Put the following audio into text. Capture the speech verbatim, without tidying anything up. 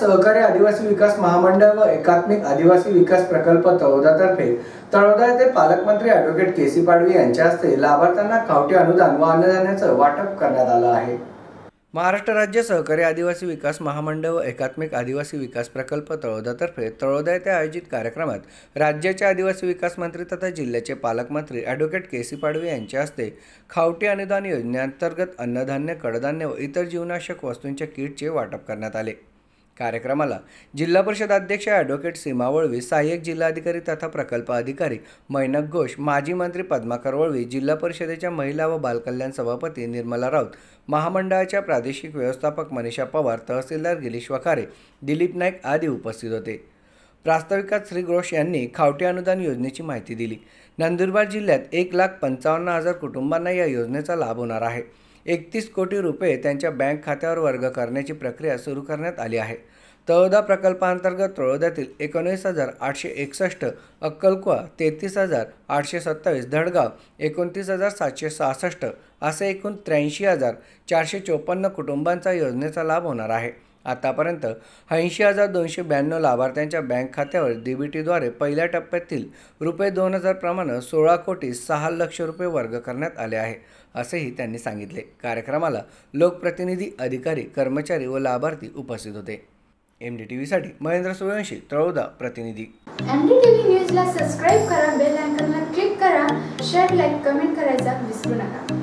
सहकारी आदिवासी विकास महामंडल व एकात्मिक आदिवासी विकास प्रकल्प तळोदा तर्फे तळोदा येथे पालकमंत्री ॲडव्होकेट के.सी. पाडवी यांच्या हस्ते लाभार्थ्यांना खावटी अनुदान व अन्नधान्याचे वाटप करण्यात आले आहे। महाराष्ट्र राज्य सहकारी आदिवासी विकास महामंडळ व एकात्मिक आदिवासी विकास प्रकल्प तळोदातर्फे तळोदा येथे आयोजित कार्यक्रमात राज्याचे आदिवासी विकास मंत्री तथा जिल्ह्याचे पालकमंत्री ॲडव्होकेट के.सी. पाडवी यांच्या हस्ते खावटी अनुदान योजनेअंतर्गत अन्नधान्य, कडधान्य व इतर जीवनावश्यक वस्तूंच्या किटचे वाटप करण्यात आले। कार्यक्रमाला जिल्हा परिषद अध्यक्ष ॲडव्होकेट सीमा वळवे, सहाय्यक जिल्हाधिकारी तथा प्रकल्प अधिकारी मैनक घोष, माजी मंत्री पद्माकर वळवे, जिल्हा परिषदेच्या महिला व बालकल्याण सभापती निर्मला राऊत, महामंडळाच्या प्रादेशिक व्यवस्थापक मनीषा पवार, तहसीलदार गिरीश वखारे, दिलीप नाइक आदि उपस्थित होते। प्रास्ताविकात श्री घोष यांनी खावटी अनुदान योजनेची माहिती दिली। नंदुरबार जिल्ह्यात एक लाख पंचावन्न हजार कुटुंबांना या योजनेचा लाभ होणार आहे। एकतीस कोटी रुपये त्यांच्या बँक खात्यावर वर्ग करण्याची प्रक्रिया सुरू करण्यात आली आहे। तळोदा प्रकल्पांतर्गत तळोद्यातील एकोणीस हजार आठशे एकसष्ट, अक्कलकुवा तेहतीस हजार आठशे सत्तावीस, धडगाव एकोणतीस हजार सातशे सहासष्ट असे एकूण त्र्याऐंशी हजार चारशे चोपन्न कुटुंबांचा योजनेचा लाभ होणार आहे। आतापर्यंत ऐंशी हजार दोनशे ब्याण्णव लाभार्थ्यांच्या बँक खात्यावर डीबीटीद्वारे पहिल्या टप्प्यातील रुपये दोन हजार प्रमाणे सोळा कोटी सहा लक्ष रुपये वर्ग करण्यात आले आहे, असेही त्यांनी सांगितले। कार्यक्रमाला लोकप्रतिनिधी, अधिकारी, कर्मचारी व लाभार्थी उपस्थित होते। एमडीटीव्ही साठी महेंद्र सोनवंशी, तळोदा प्रतिनिधी। एमडीटीव्ही न्यूजला सबस्क्राइब करा, बेल आयकॉनला क्लिक करा, शेअर, लाईक, कमेंट करायचा विसरू नका।